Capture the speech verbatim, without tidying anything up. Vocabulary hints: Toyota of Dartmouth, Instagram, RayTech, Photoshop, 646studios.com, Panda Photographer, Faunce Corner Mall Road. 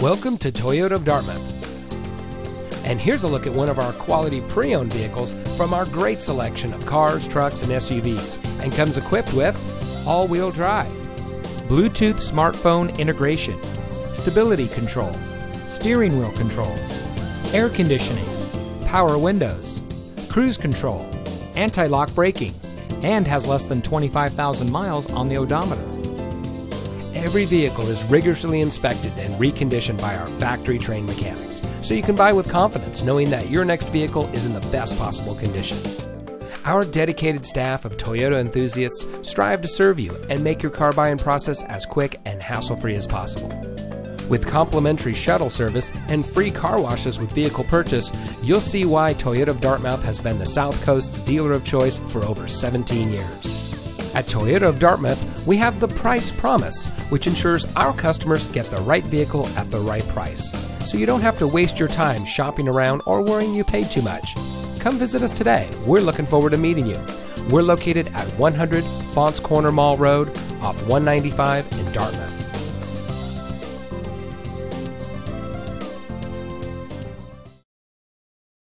Welcome to Toyota of Dartmouth. And here's a look at one of our quality pre-owned vehicles from our great selection of cars, trucks, and S U Vs, and comes equipped with all-wheel drive, Bluetooth smartphone integration, stability control, steering wheel controls, air conditioning, power windows, cruise control, anti-lock braking, and has less than twenty-five thousand miles on the odometer. Every vehicle is rigorously inspected and reconditioned by our factory-trained mechanics, so you can buy with confidence knowing that your next vehicle is in the best possible condition. Our dedicated staff of Toyota enthusiasts strive to serve you and make your car buying process as quick and hassle-free as possible. With complimentary shuttle service and free car washes with vehicle purchase, you'll see why Toyota of Dartmouth has been the South Coast's dealer of choice for over seventeen years. At Toyota of Dartmouth, we have the Price Promise, which ensures our customers get the right vehicle at the right price, so you don't have to waste your time shopping around or worrying you paid too much. Come visit us today. We're looking forward to meeting you. We're located at one hundred Faunce Corner Mall Road off one ninety-five in Dartmouth.